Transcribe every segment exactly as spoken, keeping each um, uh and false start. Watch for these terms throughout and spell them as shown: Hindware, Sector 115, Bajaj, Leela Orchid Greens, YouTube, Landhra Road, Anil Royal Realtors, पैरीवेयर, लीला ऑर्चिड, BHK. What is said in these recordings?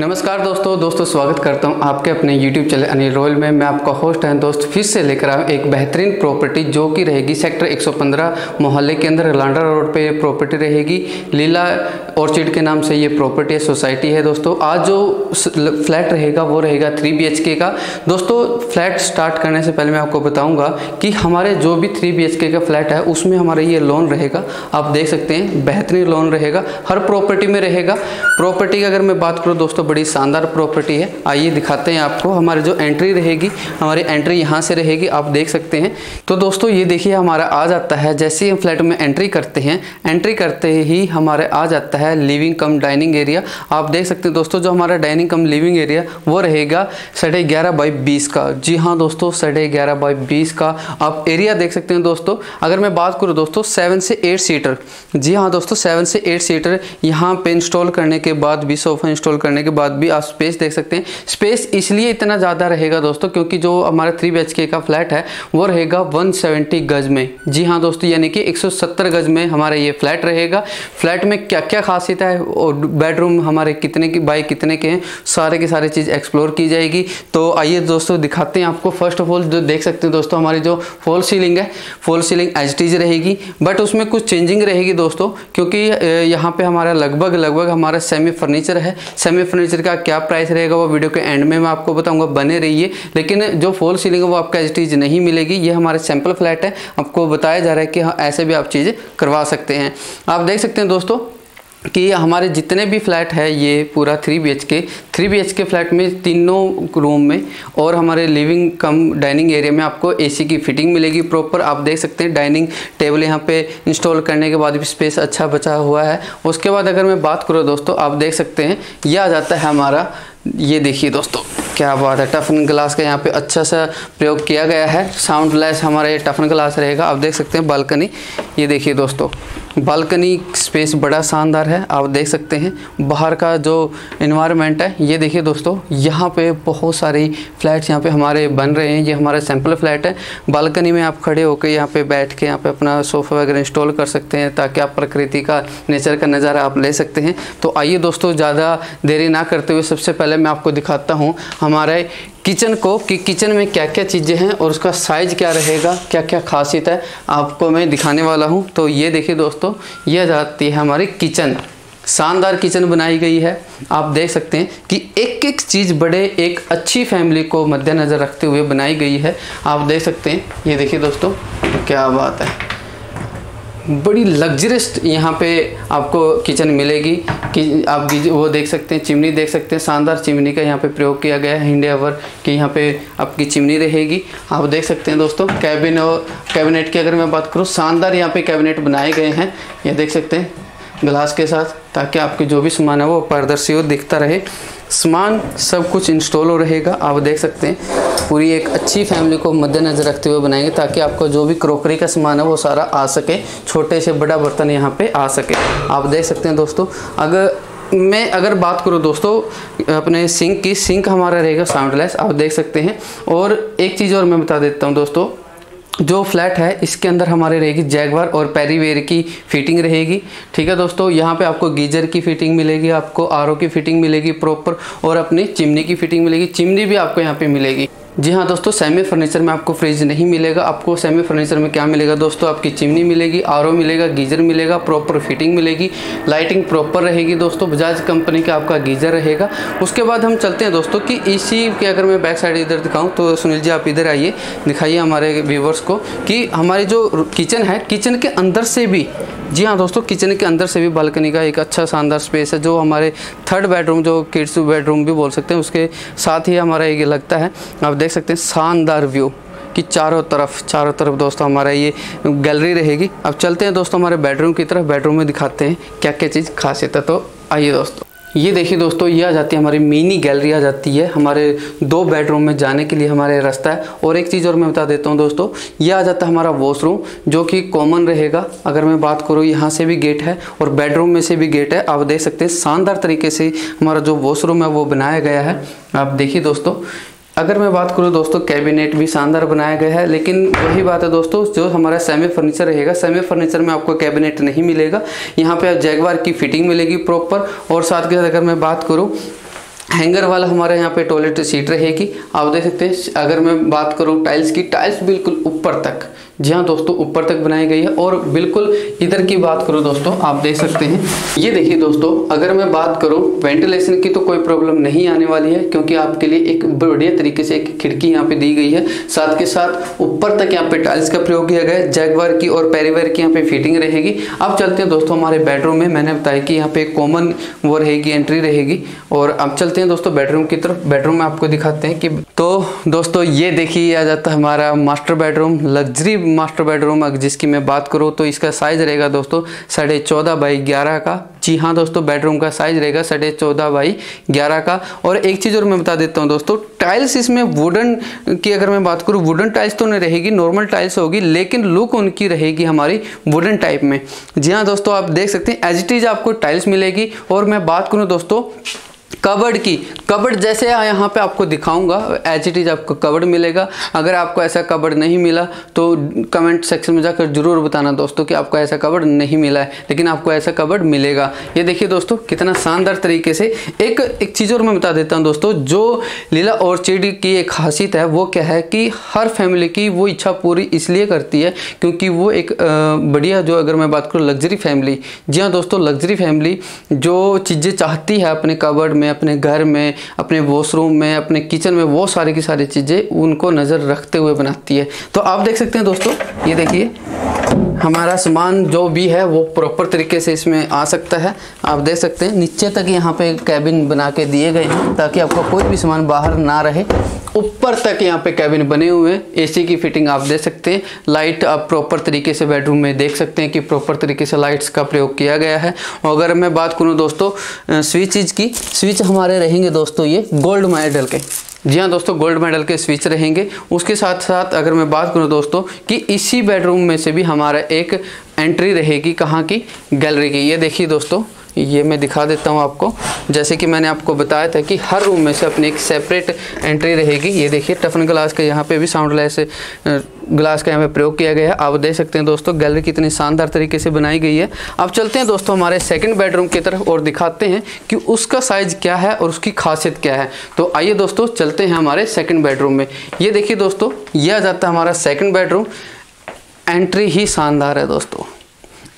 नमस्कार दोस्तों दोस्तों स्वागत करता हूं आपके अपने यूट्यूब चैनल अनिल रॉयल में। मैं आपका होस्ट है दोस्त फिर से लेकर आया एक बेहतरीन प्रॉपर्टी जो कि रहेगी सेक्टर एक सौ पंद्रह मोहल्ले के अंदर लांड्रा रोड पे ये प्रॉपर्टी रहेगी। लीला ऑर्चिड के नाम से ये प्रॉपर्टी है, सोसाइटी है दोस्तों। आज जो फ्लैट रहेगा वो रहेगा थ्री बी एच के का। दोस्तों फ्लैट स्टार्ट करने से पहले मैं आपको बताऊँगा कि हमारे जो भी थ्री बी एच के का फ्लैट है उसमें हमारा ये लोन रहेगा। आप देख सकते हैं बेहतरीन लोन रहेगा, हर प्रॉपर्टी में रहेगा। प्रॉपर्टी की अगर मैं बात करूँ दोस्तों बड़ी शानदार प्रॉपर्टी है। आइए दिखाते हैं आपको। हमारी जो एंट्री रहेगी, हमारी एंट्री यहाँ से रहेगी, आप देख सकते हैं। तो दोस्तों ये देखिए हमारा आ जाता है, जैसे ही हम फ्लैट में एंट्री करते हैं, एंट्री करते ही हमारे आ जाता है लिविंग कम डाइनिंग एरिया। आप देख सकते हैं दोस्तों जो हमारा डाइनिंग कम लिविंग एरिया वो रहेगा साढ़े ग्यारह बाई बीस का। जी हाँ दोस्तों साढ़े ग्यारह बाई बीस का आप एरिया देख सकते हैं दोस्तों। अगर मैं बात करूँ दोस्तों सेवन से एट सीटर, जी हाँ दोस्तों सेवन से एट सीटर यहाँ पे इंस्टॉल करने के बाद भी, सोफा इंस्टॉल करने के बाद भी आप स्पेस देख सकते हैं। स्पेस इसलिए इतना ज़्यादा रहेगा दोस्तों क्योंकि जो हमारा थ्री बी एच के का फ्लैट है वो रहेगा एक सौ सत्तर गज में। जी हाँ दोस्तों यानी कि एक सौ सत्तर गज में हमारा ये फ्लैट रहेगा। फ्लैट में क्या क्या खासियत है और बेडरूम हमारे कितने की बाई कितने के हैं, सारे के सारे चीज़ एक्सप्लोर की जाएगी। तो आइए दोस्तों दिखाते हैं आपको। फर्स्ट ऑफ ऑल जो देख सकते हैं दोस्तों हमारी जो फॉल सीलिंग है, फॉल सीलिंग एच डी रहेगी, बट उसमें कुछ चेंजिंग रहेगी दोस्तों क्योंकि यहाँ पर हमारा लगभग लगभग हमारा सेमी फर्नीचर है। सेमी फर्नीचर का क्या प्राइस रहेगा वो वीडियो के एंड में मैं आपको बताऊंगा, बने रहिए। लेकिन जो फॉल सीलिंग है वो आपको एज इट इज नहीं मिलेगी। ये हमारे सैंपल फ्लैट है, आपको बताया जा रहा है कि हाँ ऐसे भी आप चीज़ें करवा सकते हैं। आप देख सकते हैं दोस्तों कि हमारे जितने भी फ्लैट है ये पूरा three B H K three B H K flat में तीनों रूम में और हमारे लिविंग कम डाइनिंग एरिया में आपको एसी की फिटिंग मिलेगी प्रॉपर। आप देख सकते हैं डाइनिंग टेबल यहाँ पे इंस्टॉल करने के बाद भी स्पेस अच्छा बचा हुआ है। उसके बाद अगर मैं बात करूँ दोस्तों आप देख सकते हैं यह आ जाता है हमारा, ये देखिए दोस्तों क्या बात है, टफन ग्लास का यहाँ पे अच्छा सा प्रयोग किया गया है। साउंडलेस हमारा ये टफन ग्लास रहेगा। आप देख सकते हैं बालकनी, ये देखिए दोस्तों बालकनी स्पेस बड़ा शानदार है। आप देख सकते हैं बाहर का जो इन्वायरमेंट है, ये देखिए दोस्तों यहाँ पे बहुत सारी फ्लैट्स यहाँ पे हमारे बन रहे हैं। ये हमारा सैंपल फ्लैट है। बालकनी में आप खड़े होकर यहाँ पे बैठ के यहाँ पे अपना सोफ़ा वगैरह इंस्टॉल कर सकते हैं ताकि आप प्रकृति का नेचर का नज़ारा आप ले सकते हैं। तो आइए दोस्तों ज़्यादा देरी ना करते हुए सबसे पहले मैं आपको दिखाता हूँ हमारे किचन को कि किचन में क्या क्या चीज़ें हैं और उसका साइज़ क्या रहेगा, क्या क्या खासियत है आपको मैं दिखाने वाला हूं। तो ये देखिए दोस्तों यह जाती है हमारी किचन, शानदार किचन बनाई गई है। आप देख सकते हैं कि एक एक चीज़ बड़े एक अच्छी फैमिली को मद्देनज़र रखते हुए बनाई गई है। आप देख सकते हैं ये देखिए दोस्तों क्या बात है, बड़ी लग्जरियस यहाँ पे आपको किचन मिलेगी कि आप वो देख सकते हैं। चिमनी देख सकते हैं, शानदार चिमनी का यहाँ पे प्रयोग किया गया है, हिंडवेयर की यहाँ पे आपकी चिमनी रहेगी। आप देख सकते हैं दोस्तों कैबिन और कैबिनेट की अगर मैं बात करूँ, शानदार यहाँ पे कैबिनेट बनाए गए हैं, ये देख सकते हैं ग्लास के साथ, ताकि आपके जो भी सामान है वो पारदर्शी और दिखता रहे। सामान सब कुछ इंस्टॉल हो रहेगा। आप देख सकते हैं पूरी एक अच्छी फैमिली को मद्देनज़र रखते हुए बनाएंगे ताकि आपका जो भी क्रॉकरी का सामान है वो सारा आ सके, छोटे से बड़ा बर्तन यहाँ पे आ सके। आप देख सकते हैं दोस्तों अगर मैं अगर बात करूँ दोस्तों अपने सिंक की, सिंक हमारा रहेगा साउंडलेस, आप देख सकते हैं। और एक चीज़ और मैं बता देता हूँ दोस्तों, जो फ्लैट है इसके अंदर हमारे रहेगी जैगवार और पैरीवेयर की फिटिंग रहेगी। ठीक है दोस्तों यहाँ पे आपको गीजर की फिटिंग मिलेगी, आपको आर ओ की फिटिंग मिलेगी प्रॉपर, और अपनी चिमनी की फिटिंग मिलेगी। चिमनी भी आपको यहाँ पे मिलेगी। जी हाँ दोस्तों सेमी फर्नीचर में आपको फ्रिज नहीं मिलेगा। आपको सेमी फर्नीचर में क्या मिलेगा दोस्तों, आपकी चिमनी मिलेगी, आर ओ मिलेगा, गीजर मिलेगा, प्रॉपर फिटिंग मिलेगी, लाइटिंग प्रॉपर रहेगी दोस्तों। बजाज कंपनी का आपका गीजर रहेगा। उसके बाद हम चलते हैं दोस्तों कि इसी के अगर मैं बैक साइड इधर दिखाऊं तो सुनील जी आप इधर आइए, दिखाइए हमारे व्यूवर्स को कि हमारी जो किचन है, किचन के अंदर से भी, जी हाँ दोस्तों किचन के अंदर से भी बालकनी का एक अच्छा शानदार स्पेस है जो हमारे थर्ड बेडरूम जो किड्स बेडरूम भी बोल सकते हैं उसके साथ ही हमारा ये लगता है। आप देख सकते हैं शानदार व्यू कि चारों तरफ चारों तरफ दोस्तों हमारा ये गैलरी रहेगी। अब चलते हैं दोस्तों हमारे बेडरूम की तरफ, बेडरूम में दिखाते हैं क्या क्या चीज़ खासियत है। तो आइए दोस्तों ये देखिए दोस्तों ये आ जाती है हमारी मिनी गैलरी, आ जाती है हमारे दो बेडरूम में जाने के लिए हमारे रास्ता है। और एक चीज़ और मैं बता देता हूँ दोस्तों, ये आ जाता है हमारा वॉशरूम जो कि कॉमन रहेगा। अगर मैं बात करूँ यहाँ से भी गेट है और बेडरूम में से भी गेट है। आप देख सकते हैं शानदार तरीके से हमारा जो वॉशरूम है वो बनाया गया है। आप देखिए दोस्तों अगर मैं बात करूँ दोस्तों कैबिनेट भी शानदार बनाया गया है, लेकिन वही बात है दोस्तों जो हमारा सेमी फर्नीचर रहेगा, सेमी फर्नीचर में आपको कैबिनेट नहीं मिलेगा। यहाँ पे आप जैगवार की फिटिंग मिलेगी प्रॉपर। और साथ के साथ अगर मैं बात करूँ हैंगर वाला हमारे यहाँ पे टॉयलेट सीट रहेगी। आप देख सकते हैं, अगर मैं बात करूँ टाइल्स की, टाइल्स बिल्कुल ऊपर तक, जी हाँ दोस्तों ऊपर तक बनाई गई है। और बिल्कुल इधर की बात करूँ दोस्तों, आप देख सकते हैं, ये देखिए दोस्तों, अगर मैं बात करूँ वेंटिलेशन की तो कोई प्रॉब्लम नहीं आने वाली है, क्योंकि आपके लिए एक बढ़िया तरीके से एक खिड़की यहाँ पे दी गई है। साथ के साथ ऊपर तक यहाँ पे टाइल्स का प्रयोग किया गया है, जैगवार की और पैरीवेयर की यहाँ पे फिटिंग रहेगी। अब चलते हैं दोस्तों हमारे बेडरूम में। मैंने बताया कि यहाँ पे कॉमन वो रहेगी, एंट्री रहेगी, और अब चलते हैं दोस्तों बेडरूम की तरफ। बेडरूम में आपको दिखाते हैं कि, तो दोस्तों ये देखिए आ जाता है हमारा master bedroom, luxury master bedroom जिसकी मैं बात करूँ तो इसका साइज रहेगा दोस्तों साढ़े चौदह बाई ग्यारह का। जी हाँ दोस्तों, बेडरूम का साइज रहेगा साढ़े चौदह बाई ग्यारह का। और एक चीज़ और मैं बता देता हूँ दोस्तों, टाइल्स इसमें वुडन की अगर मैं बात करूँ, वुडन टाइल्स तो नहीं रहेगी, नॉर्मल टाइल्स होगी, लेकिन लुक उनकी रहेगी हमारी वुडन टाइप में। जी हाँ दोस्तों, आप देख सकते हैं एज इट इज आपको टाइल्स मिलेगी। और मैं बात करूँ दोस्तों कबर्ड की, कबर्ड जैसे यहाँ पे आपको दिखाऊंगा एज इट इज आपको कबर्ड मिलेगा। अगर आपको ऐसा कबर्ड नहीं मिला तो कमेंट सेक्शन में जाकर जरूर बताना दोस्तों कि आपको ऐसा कबर्ड नहीं मिला है, लेकिन आपको ऐसा कबर्ड मिलेगा। ये देखिए दोस्तों कितना शानदार तरीके से। एक एक चीज़ और मैं बता देता हूँ दोस्तों, जो लीला ऑर्चिड की एक खासियत है वो क्या है कि हर फैमिली की वो इच्छा पूरी इसलिए करती है क्योंकि वो एक बढ़िया, जो अगर मैं बात करूँ लग्जरी फैमिली, जी हाँ दोस्तों लग्जरी फैमिली जो चीज़ें चाहती है अपने कबर्ड में, अपने घर में, अपने वॉशरूम में, अपने किचन में, वो सारी की सारी चीज़ें उनको नज़र रखते हुए बनाती है। तो आप देख सकते हैं दोस्तों, ये देखिए हमारा सामान जो भी है वो प्रॉपर तरीके से इसमें आ सकता है। आप देख सकते हैं नीचे तक यहाँ पे कैबिन बना के दिए गए हैं ताकि आपका कोई भी सामान बाहर ना रहे। ऊपर तक यहाँ पे कैबिन बने हुए हैं। एसी की फिटिंग आप देख सकते हैं, लाइट आप प्रॉपर तरीके से बेडरूम में देख सकते हैं कि प्रॉपर तरीके से लाइट्स का प्रयोग किया गया है। और अगर मैं बात करूँ दोस्तों स्विचेज की, स्विच हमारे रहेंगे दोस्तों ये गोल्ड मेडल के, जी हाँ दोस्तों गोल्ड मेडल के स्विच रहेंगे। उसके साथ साथ अगर मैं बात करूँ दोस्तों कि इसी बेडरूम में से भी हमारा एक एंट्री रहेगी, कहाँ की, गैलरी की। ये देखिए दोस्तों, ये मैं दिखा देता हूँ आपको, जैसे कि मैंने आपको बताया था कि हर रूम में से अपनी एक सेपरेट एंट्री रहेगी। ये देखिए टफन ग्लास का यहाँ पे भी साउंडलेस ग्लास का यहाँ पे प्रयोग किया गया है। आप देख सकते हैं दोस्तों गैलरी कितनी शानदार तरीके से बनाई गई है। अब चलते हैं दोस्तों हमारे सेकंड बेडरूम की तरफ और दिखाते हैं कि उसका साइज़ क्या है और उसकी खासियत क्या है। तो आइए दोस्तों चलते हैं हमारे सेकेंड बेडरूम में। ये देखिए दोस्तों, यह आ जाता है हमारा सेकेंड बेडरूम। एंट्री ही शानदार है दोस्तों,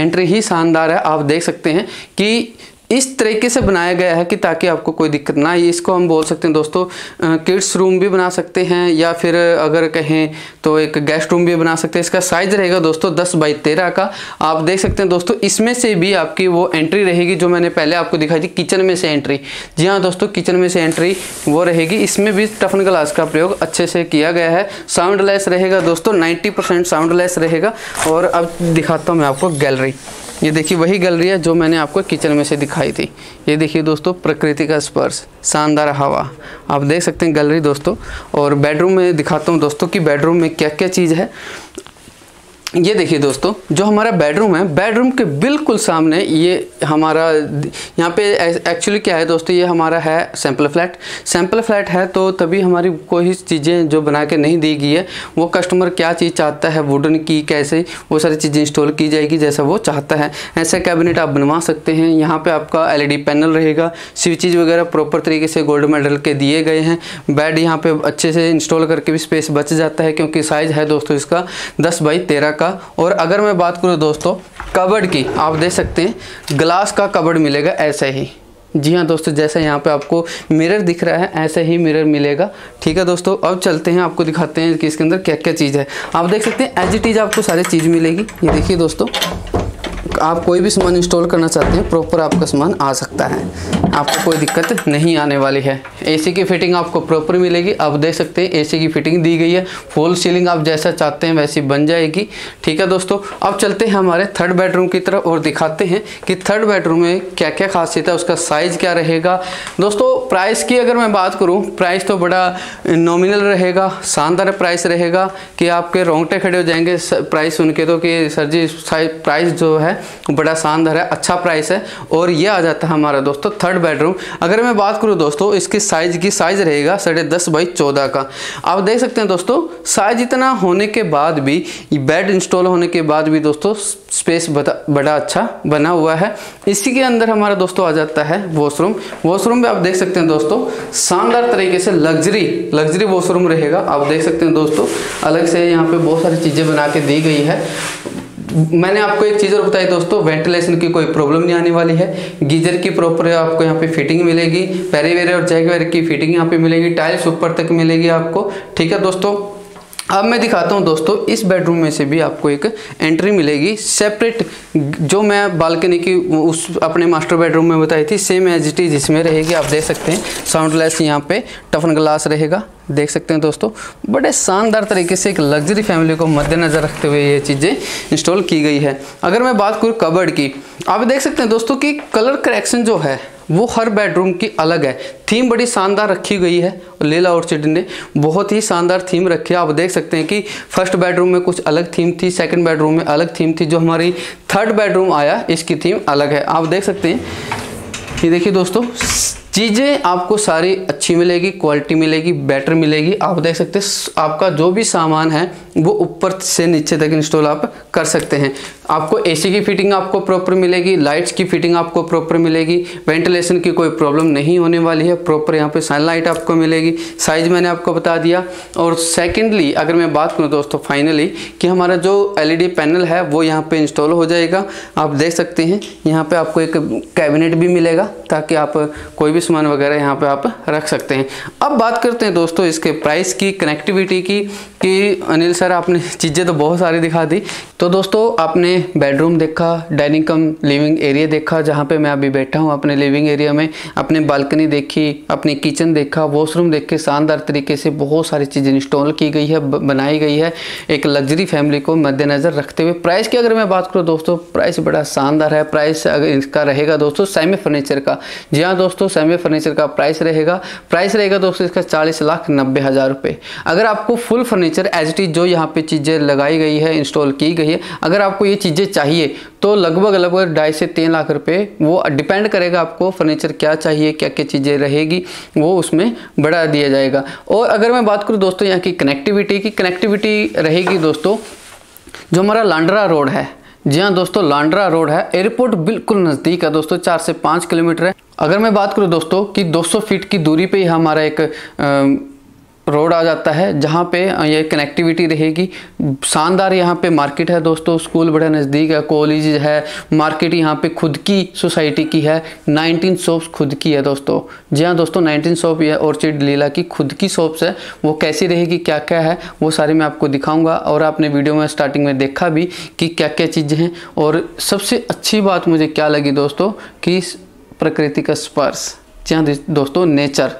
एंट्री ही शानदार है। आप देख सकते हैं कि इस तरीके से बनाया गया है कि ताकि आपको कोई दिक्कत ना आए। इसको हम बोल सकते हैं दोस्तों किड्स रूम भी बना सकते हैं, या फिर अगर कहें तो एक गेस्ट रूम भी बना सकते हैं। इसका साइज़ रहेगा दोस्तों दस बाई तेरह का। आप देख सकते हैं दोस्तों इसमें से भी आपकी वो एंट्री रहेगी जो मैंने पहले आपको दिखाई थी, किचन में से एंट्री। जी हाँ दोस्तों, किचन में से एंट्री वो रहेगी। इसमें भी टफन ग्लास का प्रयोग अच्छे से किया गया है। साउंडलेस रहेगा दोस्तों, नाइन्टी परसेंट साउंडलेस रहेगा। और अब दिखाता हूँ मैं आपको गैलरी। ये देखिए वही गैलरी है जो मैंने आपको किचन में से दिखाई थी। ये देखिए दोस्तों प्रकृति का स्पर्श, शानदार हवा, आप देख सकते हैं गैलरी दोस्तों। और बेडरूम में दिखाता हूँ दोस्तों कि बेडरूम में क्या क्या चीज़ है। ये देखिए दोस्तों जो हमारा बेडरूम है, बेडरूम के बिल्कुल सामने ये हमारा यहाँ पे एक्चुअली क्या है दोस्तों, ये हमारा है सैंपल फ्लैट। सैंपल फ्लैट है तो तभी हमारी कोई चीज़ें जो बना के नहीं दी गई है, वो कस्टमर क्या चीज़ चाहता है, वुडन की कैसे, वो सारी चीज़ें इंस्टॉल की जाएगी जैसा वो चाहता है। ऐसे कैबिनेट आप बनवा सकते हैं। यहाँ पर आपका एल ई डी पैनल रहेगा, स्विचेज वगैरह प्रॉपर तरीके से गोल्ड मेडल के दिए गए हैं। बेड यहाँ पर अच्छे से इंस्टॉल करके भी स्पेस बच जाता है क्योंकि साइज़ है दोस्तों इसका दस बाई तेरह। और अगर मैं बात करूं दोस्तों कबर्ड की, आप देख सकते हैं ग्लास का कबर्ड मिलेगा ऐसे ही। जी हाँ दोस्तों, जैसे यहाँ पे आपको मिरर दिख रहा है ऐसे ही मिरर मिलेगा। ठीक है दोस्तों, अब चलते हैं आपको दिखाते हैं कि इसके अंदर क्या क्या चीज़ है। आप देख सकते हैं एज इट इज आपको सारी चीज़ मिलेगी। ये देखिए दोस्तों, आप कोई भी सामान इंस्टॉल करना चाहते हैं प्रॉपर आपका सामान आ सकता है, आपको कोई दिक्कत नहीं आने वाली है। एसी की फिटिंग आपको प्रॉपर मिलेगी। आप देख सकते हैं एसी की फिटिंग दी गई है। फुल सीलिंग आप जैसा चाहते हैं वैसी बन जाएगी। ठीक है दोस्तों, अब चलते हैं हमारे थर्ड बेडरूम की तरफ और दिखाते हैं कि थर्ड बेडरूम में क्या क्या खासियत है, उसका साइज़ क्या रहेगा। दोस्तों प्राइस की अगर मैं बात करूँ, प्राइस तो बड़ा नॉमिनल रहेगा, शानदार प्राइस रहेगा कि आपके रोंगटे खड़े हो जाएंगे प्राइस सुन के तो, कि सर जी प्राइस जो है बड़ा शानदार है, अच्छा प्राइस है। और ये आ जाता है हमारा दोस्तों थर्ड बेडरूम। अगर मैं बात करूँ दोस्तों इसकी साइज की, साइज रहेगा साढ़े दस बाई चौदह का। आप देख सकते हैं दोस्तों साइज इतना होने के बाद भी, बेड इंस्टॉल होने के बाद भी दोस्तों स्पेस बड़ा अच्छा बना हुआ है। इसी के अंदर हमारा दोस्तों आ जाता है वॉशरूम। वॉशरूम भी आप देख सकते हैं दोस्तों शानदार तरीके से लग्जरी लग्जरी वॉशरूम रहेगा। आप देख सकते हैं दोस्तों अलग से यहाँ पे बहुत सारी चीजें बना के दी गई है। मैंने आपको एक चीज़ और बताई दोस्तों, वेंटिलेशन की कोई प्रॉब्लम नहीं आने वाली है। गीजर की प्रॉपर आपको यहाँ पे फिटिंग मिलेगी, पैरीवेयर और जैकवेयर की फिटिंग यहाँ पे मिलेगी, टाइल्स ऊपर तक मिलेगी आपको। ठीक है दोस्तों, अब मैं दिखाता हूं दोस्तों इस बेडरूम में से भी आपको एक एंट्री मिलेगी सेपरेट, जो मैं बालकनी की उस अपने मास्टर बेडरूम में बताई थी, सेम एज इट इज इसमें रहेगी। आप देख सकते हैं साउंडलेस यहाँ पे टफन ग्लास रहेगा। देख सकते हैं दोस्तों बड़े शानदार तरीके से एक लग्जरी फैमिली को मद्देनजर रखते हुए ये चीज़ें इंस्टॉल की गई है। अगर मैं बात करूँ कबर्ड की, आप देख सकते हैं दोस्तों कि कलर करेक्शन जो है वो हर बेडरूम की अलग है। थीम बड़ी शानदार रखी गई है, लीला ऑर्चिड ने बहुत ही शानदार थीम रखी है। आप देख सकते हैं कि फर्स्ट बेडरूम में कुछ अलग थीम थी, सेकंड बेडरूम में अलग थीम थी, जो हमारी थर्ड बेडरूम आया इसकी थीम अलग है। आप देख सकते हैं, ये देखिए दोस्तों चीज़ें आपको सारी अच्छी मिलेगी, क्वालिटी मिलेगी, बेटर मिलेगी। आप देख सकते हैं आपका जो भी सामान है वो ऊपर से नीचे तक इंस्टॉल आप कर सकते हैं। आपको एसी की फिटिंग आपको प्रॉपर मिलेगी, लाइट्स की फिटिंग आपको प्रॉपर मिलेगी, वेंटिलेशन की कोई प्रॉब्लम नहीं होने वाली है। प्रॉपर यहाँ पे सनलाइट आपको मिलेगी, साइज मैंने आपको बता दिया। और सेकेंडली अगर मैं बात करूँ दोस्तों फाइनली कि हमारा जो एल ई डी पैनल है वो यहाँ पर इंस्टॉल हो जाएगा। आप देख सकते हैं यहाँ पर आपको एक कैबिनेट भी मिलेगा ताकि आप कोई भी सामान वगैरह यहाँ पे आप रख सकते हैं। अब बात करते हैं दोस्तों इसके प्राइस की, कनेक्टिविटी की, कि अनिल सर आपने चीज़ें तो बहुत सारी दिखा दी। तो दोस्तों आपने बेडरूम देखा, डाइनिंग कम लिविंग एरिया देखा जहाँ पे मैं अभी बैठा हूँ अपने लिविंग एरिया में, अपने बालकनी देखी, अपने किचन देखा, वॉशरूम देख के शानदार तरीके से बहुत सारी चीज़ें इंस्टॉल की गई है, बनाई गई है एक लग्जरी फैमिली को मद्देनज़र रखते हुए। प्राइस की अगर मैं बात करूँ दोस्तों, प्राइस बड़ा शानदार है। प्राइस अगर इसका रहेगा दोस्तों सेमी फर्नीचर का, जी हाँ दोस्तों सेमी फर्नीचर का प्राइस रहेगा। प्राइस रहेगा दोस्तों इसका चालीस लाख नब्बे हज़ार रुपये। अगर आपको full furniture as it is जो यहाँ पे चीज़ें लगाई गई है, इंस्टॉल की गई है, अगर आपको ये चीज़ें चाहिए तो लगभग लगभग ढाई से तीन लाख रुपए, वो डिपेंड करेगा आपको फर्नीचर क्या चाहिए, क्या क्या चीज़ें रहेगी वो उसमें बढ़ा दिया जाएगा। और अगर मैं बात करूँ दोस्तों यहाँ की कनेक्टिविटी की, कनेक्टिविटी रहेगी दोस्तों जो हमारा लांड्रा रोड है, जी हाँ दोस्तों लांड्रा रोड है, एयरपोर्ट बिल्कुल नज़दीक है दोस्तों, चार से पाँच किलोमीटर है। अगर मैं बात करूँ दोस्तों कि दो सौ फीट की दूरी पे ही हमारा एक आ, रोड आ जाता है जहाँ पे ये कनेक्टिविटी रहेगी। शानदार यहाँ पे मार्केट है दोस्तों, स्कूल बड़ा नज़दीक है, कॉलेज है, मार्केट यहाँ पे खुद की सोसाइटी की है, उन्नीस शॉप्स खुद की है दोस्तों। जी हाँ दोस्तों उन्नीस शॉप या ऑर्चिड लीला की खुद की शॉप्स है, वो कैसी रहेगी, क्या क्या है वो सारी मैं आपको दिखाऊँगा। और आपने वीडियो में स्टार्टिंग में देखा भी कि क्या क्या चीज़ें हैं। और सबसे अच्छी बात मुझे क्या लगी दोस्तों कि प्रकृति का स्पर्श, जी हाँ दोस्तों नेचर,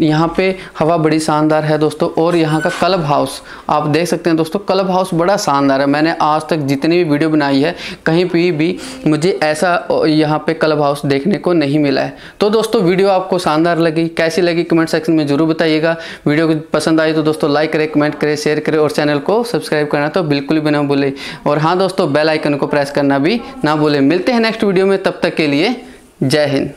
यहाँ पे हवा बड़ी शानदार है दोस्तों। और यहाँ का क्लब हाउस आप देख सकते हैं दोस्तों, क्लब हाउस बड़ा शानदार है। मैंने आज तक जितनी भी वीडियो बनाई है कहीं पे भी मुझे ऐसा यहाँ पे क्लब हाउस देखने को नहीं मिला है। तो दोस्तों वीडियो आपको शानदार लगी, कैसी लगी कमेंट सेक्शन में ज़रूर बताइएगा। वीडियो पसंद आई तो दोस्तों लाइक करें, कमेंट करें, शेयर करें और चैनल को सब्सक्राइब करना तो बिल्कुल भी ना भूलें। और हाँ दोस्तों बेल आइकन को प्रेस करना भी ना भूलें। मिलते हैं नेक्स्ट वीडियो में, तब तक के लिए जय हिंद।